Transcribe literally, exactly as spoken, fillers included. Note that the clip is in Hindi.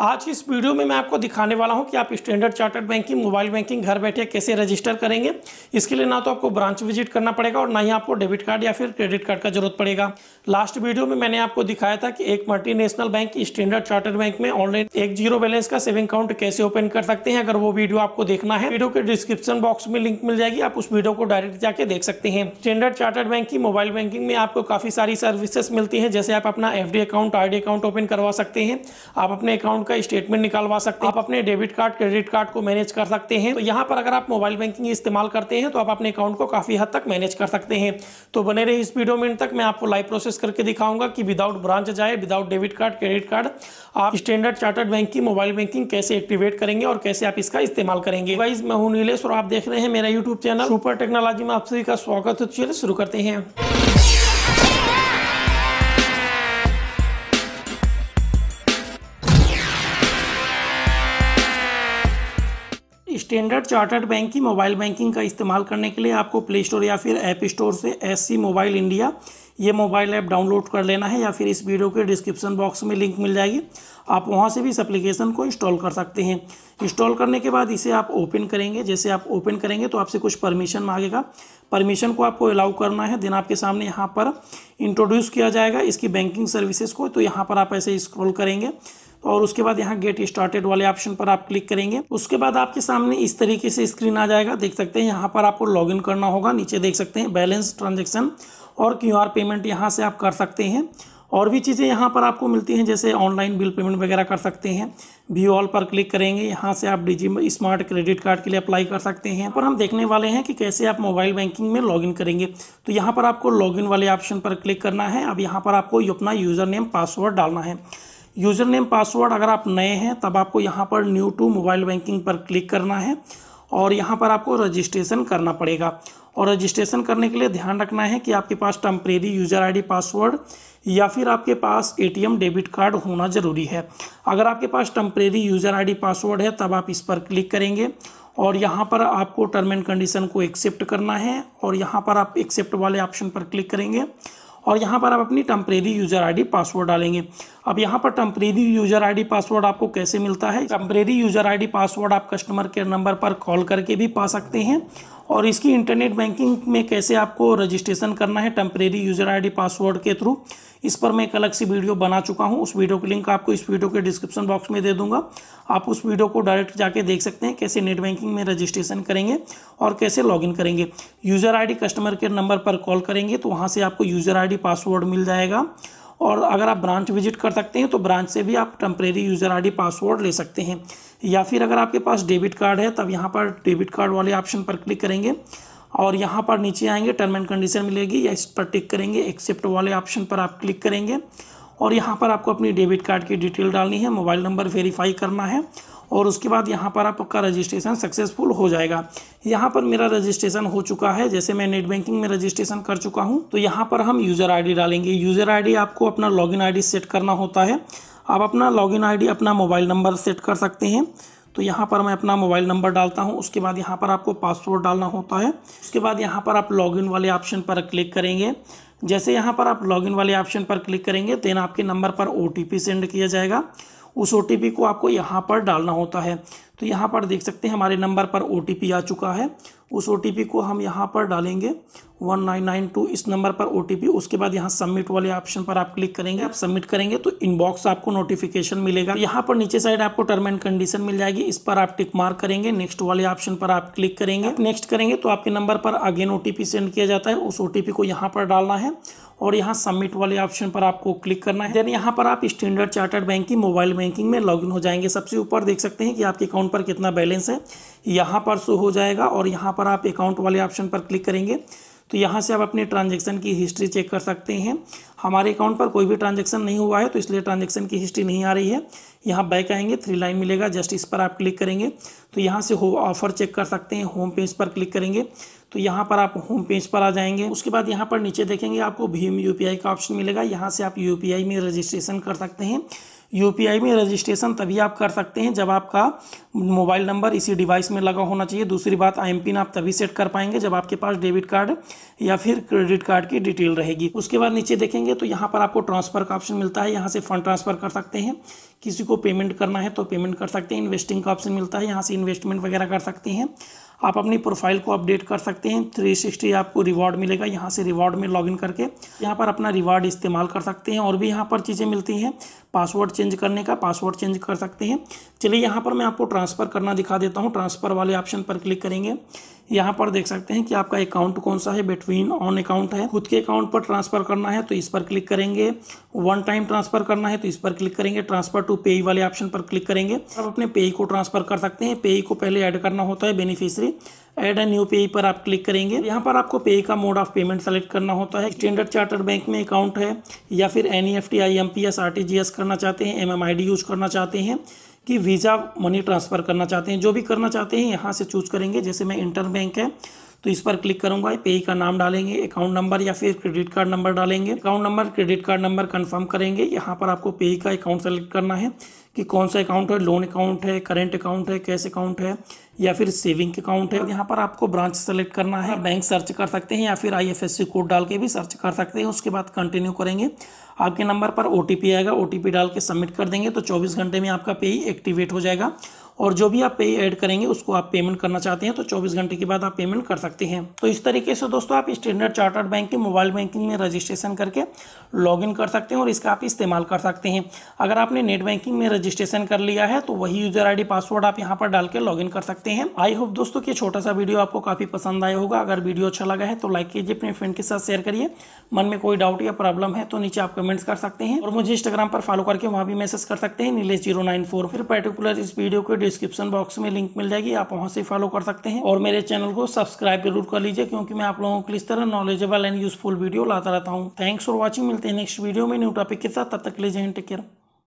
आज की इस वीडियो में मैं आपको दिखाने वाला हूं कि आप Standard Chartered banking mobile banking घर बैठे कैसे रजिस्टर करेंगे। इसके लिए ना तो आपको ब्रांच विजिट करना पड़ेगा और ना ही आपको डेबिट कार्ड या फिर क्रेडिट कार्ड का जरूरत पड़ेगा। लास्ट वीडियो में मैंने आपको दिखाया था कि एक multinational bank Standard Chartered bank में ऑनलाइन एक जीरो बैलेंस का सेविंग अकाउंट कैसे ओपन कर सकते हैं। अगर वो वीडियो आपको देखना है, वीडियो के डिस्क्रिप्शन बॉक्स में लिंक मिल जाएगी, आप उस वीडियो को डायरेक्ट जाके देख सकते हैं। स्टैंडर्ड चार्टर्ड बैंक की मोबाइल बैंकिंग में आपको काफी सारी सर्विसेस मिलती है, जैसे आप अपना F D account R D account open करवा सकते हैं, आप अपने अकाउंट का स्टेटमेंट निकालवा सकते हैं, आप अपने डेबिट कार्ड क्रेडिट कार्ड को मैनेज कर सकते हैं। तो यहाँ पर अगर आप मोबाइल बैंकिंग इस्तेमाल करते हैं तो आप अपने अकाउंट को काफी हद तक मैनेज कर सकते हैं। तो बने रहे इस वीडियो में, इन तक मैं आपको लाइव प्रोसेस करके दिखाऊंगा कि विदाउट ब्रांच जाए, without debit card credit card आप स्टैंडर्ड चार्टर्ड बैंक की मोबाइल बैंकिंग कैसे एक्टिवेट करेंगे और कैसे आप इसका इस्तेमाल करेंगे। गाइस, मैं हूं नीलेश और आप देख रहे हैं मेरा यूट्यूब चैनल सुपर टेक्नोलॉजी में आप सभी का स्वागत है। चलिए शुरू करते हैं। स्टैंडर्ड चार्टर्ड बैंक की मोबाइल बैंकिंग का इस्तेमाल करने के लिए आपको प्ले स्टोर या फिर ऐप स्टोर से एस सी मोबाइल इंडिया ये मोबाइल ऐप डाउनलोड कर लेना है, या फिर इस वीडियो के डिस्क्रिप्शन बॉक्स में लिंक मिल जाएगी, आप वहां से भी इस एप्लीकेशन को इंस्टॉल कर सकते हैं। इंस्टॉल करने के बाद इसे आप ओपन करेंगे। जैसे आप ओपन करेंगे तो आपसे कुछ परमिशन मांगेगा, परमिशन को आपको अलाउ करना है। देन आपके सामने यहाँ पर इंट्रोड्यूस किया जाएगा इसकी बैंकिंग सर्विसेज को, तो यहाँ पर आप ऐसे स्क्रॉल करेंगे और उसके बाद यहाँ गेट स्टार्टेड वाले ऑप्शन पर आप क्लिक करेंगे। उसके बाद आपके सामने इस तरीके से स्क्रीन आ जाएगा, देख सकते हैं। यहाँ पर आपको लॉगिन करना होगा, नीचे देख सकते हैं बैलेंस ट्रांजैक्शन और क्यूआर पेमेंट यहाँ से आप कर सकते हैं। और भी चीज़ें यहाँ पर आपको मिलती हैं, जैसे ऑनलाइन बिल पेमेंट वगैरह कर सकते हैं। व्यू ऑल पर क्लिक करेंगे, यहाँ से आप डिजी स्मार्ट क्रेडिट कार्ड के लिए अप्लाई कर सकते हैं। पर हम देखने वाले हैं कि कैसे आप मोबाइल बैंकिंग में लॉगिन करेंगे। तो यहाँ पर आपको लॉगिन वाले ऑप्शन पर क्लिक करना है। अब यहाँ पर आपको अपना यूज़र नेम पासवर्ड डालना है। यूज़र नेम पासवर्ड अगर आप नए हैं तब आपको यहाँ पर न्यू टू मोबाइल बैंकिंग पर क्लिक करना है और यहाँ पर आपको रजिस्ट्रेशन करना पड़ेगा। और रजिस्ट्रेशन करने के लिए ध्यान रखना है कि आपके पास टेम्परेरी यूज़र आईडी पासवर्ड या फिर आपके पास एटीएम डेबिट कार्ड होना ज़रूरी है। अगर आपके पास टेम्परेरी यूज़र आईडी पासवर्ड है तब आप इस पर क्लिक करेंगे और यहाँ पर आपको टर्म एंड कंडीशन को एक्सेप्ट करना है और यहाँ पर आप एक्सेप्ट वाले ऑप्शन पर क्लिक करेंगे और यहाँ पर आप अपनी टेम्परेरी यूज़र आईडी पासवर्ड डालेंगे। अब यहाँ पर टेम्परेरी यूज़र आईडी पासवर्ड आपको कैसे मिलता है? टेम्परेरी यूज़र आईडी पासवर्ड आप कस्टमर केयर नंबर पर कॉल करके भी पा सकते हैं। और इसकी इंटरनेट बैंकिंग में कैसे आपको रजिस्ट्रेशन करना है टेम्परेरी यूज़र आईडी पासवर्ड के थ्रू, इस पर मैं एक अलग सी वीडियो बना चुका हूं। उस वीडियो का लिंक आपको इस वीडियो के डिस्क्रिप्शन बॉक्स में दे दूंगा, आप उस वीडियो को डायरेक्ट जाके देख सकते हैं कैसे नेट बैंकिंग में रजिस्ट्रेशन करेंगे और कैसे लॉगिन करेंगे। User ID customer care number पर कॉल करेंगे तो वहाँ से आपको यूज़र आईडी पासवर्ड मिल जाएगा। और अगर आप ब्रांच विजिट कर सकते हैं तो ब्रांच से भी आप टेम्परेरी यूज़र आईडी पासवर्ड ले सकते हैं। या फिर अगर आपके पास डेबिट कार्ड है तब यहाँ पर डेबिट कार्ड वाले ऑप्शन पर क्लिक करेंगे और यहाँ पर नीचे आएंगे, टर्म एंड कंडीशन मिलेगी, या इस पर टिक करेंगे, एक्सेप्ट वाले ऑप्शन पर आप क्लिक करेंगे और यहाँ पर आपको अपनी डेबिट कार्ड की डिटेल डालनी है, मोबाइल नंबर वेरीफाई करना है और उसके बाद यहाँ पर आपका रजिस्ट्रेशन सक्सेसफुल हो जाएगा। यहाँ पर मेरा रजिस्ट्रेशन हो चुका है, जैसे मैं नेट बैंकिंग में रजिस्ट्रेशन कर चुका हूँ। तो यहाँ पर हम यूज़र आईडी डालेंगे। यूज़र आईडी आपको अपना लॉगिन आईडी सेट करना होता है। आप अपना लॉगिन आईडी अपना मोबाइल नंबर सेट कर सकते हैं। तो यहाँ पर मैं अपना मोबाइल नंबर डालता हूँ। उसके बाद यहाँ पर आपको पासवर्ड डालना होता है। उसके बाद यहाँ पर आप लॉगिन वाले ऑप्शन पर क्लिक करेंगे। जैसे यहाँ पर आप लॉगिन वाले ऑप्शन पर क्लिक करेंगे देन आपके नंबर पर ओ टी पी सेंड किया जाएगा। उस ओ टी पी को आपको यहाँ पर डालना होता है। तो यहाँ पर देख सकते हैं हमारे नंबर पर ओ टी पी आ चुका है। उस ओ टी पी को हम यहाँ पर डालेंगे वन नाइन नाइन टू, इस नंबर पर ओ टी पी। उसके बाद यहाँ सबमिट वाले ऑप्शन पर आप क्लिक करेंगे। आप सबमिट करेंगे तो इनबॉक्स आपको नोटिफिकेशन मिलेगा। यहाँ पर नीचे साइड आपको टर्म एंड कंडीशन मिल जाएगी, इस पर आप टिक मार्क करेंगे। नेक्स्ट वाले ऑप्शन पर आप क्लिक करेंगे। नेक्स्ट करेंगे तो आपके नंबर पर again O T P send किया जाता है। उस ओ टी पी को यहाँ पर डालना है और यहाँ सबमिट वाले ऑप्शन पर आपको क्लिक करना है। देन यहाँ पर आप स्टैंडर्ड चार्टर्ड बैंक की मोबाइल बैंकिंग में लॉगिन हो जाएंगे। सबसे ऊपर देख सकते हैं कि आपके अकाउंट पर कितना बैलेंस है, यहाँ पर शो हो जाएगा। और यहाँ पर आप अकाउंट वाले ऑप्शन पर क्लिक करेंगे तो यहाँ से आप अपने ट्रांजैक्शन की हिस्ट्री चेक कर सकते हैं। हमारे अकाउंट पर कोई भी ट्रांजैक्शन नहीं हुआ है तो इसलिए ट्रांजैक्शन की हिस्ट्री नहीं आ रही है। यहाँ बैक आएंगे, थ्री लाइन मिलेगा, जस्ट इस पर आप क्लिक करेंगे तो यहाँ से हो ऑफर चेक कर सकते हैं। होम पेज पर क्लिक करेंगे तो यहाँ पर आप होम पेज पर आ जाएंगे। उसके बाद यहाँ पर नीचे देखेंगे आपको भीम यू पी आई का ऑप्शन मिलेगा, यहाँ से आप यू पी आई में रजिस्ट्रेशन कर सकते हैं। यूपीआई में रजिस्ट्रेशन तभी आप कर सकते हैं जब आपका मोबाइल नंबर इसी डिवाइस में लगा होना चाहिए। दूसरी बात, आई एम पिन आप तभी सेट कर पाएंगे जब आपके पास डेबिट कार्ड या फिर क्रेडिट कार्ड की डिटेल रहेगी। उसके बाद नीचे देखेंगे तो यहाँ पर आपको ट्रांसफ़र का ऑप्शन मिलता है, यहाँ से फंड ट्रांसफ़र कर सकते हैं। किसी को पेमेंट करना है तो पेमेंट कर सकते हैं। इन्वेस्टिंग का ऑप्शन मिलता है, यहाँ से इन्वेस्टमेंट वगैरह कर सकते हैं। आप अपनी प्रोफाइल को अपडेट कर सकते हैं। थ्री सिक्सटी आपको रिवॉर्ड मिलेगा, यहाँ से रिवॉर्ड में लॉगिन करके यहाँ पर अपना रिवॉर्ड इस्तेमाल कर सकते हैं। और भी यहाँ पर चीज़ें मिलती हैं, पासवर्ड चेंज करने का, पासवर्ड चेंज कर सकते हैं। चलिए यहाँ पर मैं आपको ट्रांसफ़र करना दिखा देता हूँ। ट्रांसफ़र वाले ऑप्शन पर क्लिक करेंगे, यहाँ पर देख सकते हैं कि आपका अकाउंट कौन सा है, बिटवीन ऑन अकाउंट है। खुद के अकाउंट पर ट्रांसफ़र करना है तो इस पर क्लिक करेंगे, वन टाइम ट्रांसफ़र करना है तो इस पर क्लिक करेंगे, ट्रांसफ़र टू पेई वाले ऑप्शन पर क्लिक करेंगे। आप अपने पेई को ट्रांसफ़र कर सकते हैं। पेई को पहले ऐड करना होता है, बेनिफिशरी ऐड ए न्यू पेई पर आप क्लिक करेंगे। यहाँ पर आपको पेई का मोड ऑफ पेमेंट सेलेक्ट करना होता है। स्टैंडर्ड चार्टर्ड बैंक में अकाउंट है या फिर एनईएफटी, आईएमपीएस, आरटीजीएस करना चाहते हैं, एमएमआईडी यूज़ करना चाहते हैं कि वीज़ा मनी ट्रांसफ़र करना चाहते हैं, जो भी करना चाहते हैं यहाँ से चूज करेंगे। जैसे मैं इंटर बैंक है तो इस पर क्लिक करूँगा, पेई का नाम डालेंगे, अकाउंट नंबर या फिर क्रेडिट कार्ड नंबर डालेंगे, account number, credit card number confirm करेंगे। यहाँ पर आपको पेई का अकाउंट सेलेक्ट करना है कि कौन सा अकाउंट है, लोन अकाउंट है, करेंट अकाउंट है, कैश अकाउंट है या फिर सेविंग अकाउंट है। यहाँ पर आपको ब्रांच सेलेक्ट करना है, बैंक सर्च कर सकते हैं या फिर आईएफएससी कोड डाल के भी सर्च कर सकते हैं। उसके बाद कंटिन्यू करेंगे, आपके नंबर पर ओटीपी आएगा, ओटीपी डाल के सबमिट कर देंगे तो चौबीस घंटे में आपका पेई एक्टिवेट हो जाएगा। और जो भी आप पेई ऐड करेंगे उसको आप पेमेंट करना चाहते हैं तो चौबीस घंटे के बाद आप पेमेंट कर सकते हैं। तो इस तरीके से दोस्तों आप स्टैंडर्ड चार्टर्ड बैंक के मोबाइल बैंकिंग में रजिस्ट्रेशन करके लॉगिन कर सकते हैं और इसका आप इस्तेमाल कर सकते हैं। अगर आपने नेट बैंकिंग में रजिस्ट्रेशन कर लिया है तो वही यूजर आई डी पासवर्ड आप यहाँ पर डाल के लॉगिन कर सकते हैं। आई होप दोस्तों कि छोटा सा वीडियो आपको काफ़ी पसंद आया होगा। अगर वीडियो अच्छा लगा है तो लाइक कीजिए, अपने फ्रेंड के साथ शेयर करिए। मन में कोई डाउट या प्रॉब्लम है तो नीचे आप कमेंट्स कर सकते हैं और मुझे इंस्टाग्राम पर फॉलो करके वहाँ भी मैसेज कर सकते हैं, नीलेश जीरो नाइन फोर। फिर पर्टिकुलर इस वीडियो को डिस्क्रिप्शन बॉक्स में लिंक मिल जाएगी, आप वहां से फॉलो कर सकते हैं। और मेरे चैनल को सब्सक्राइब जरूर कर लीजिए क्योंकि मैं आप लोगों को इस तरह नॉलेजेबल एंड यूजफुल वीडियो लाता रहता हूं। थैंक्स फॉर वॉचिंग, मिलते हैं नेक्स्ट वीडियो में न्यू टॉपिक के साथ। तब तक ले जाए, टेक केयर।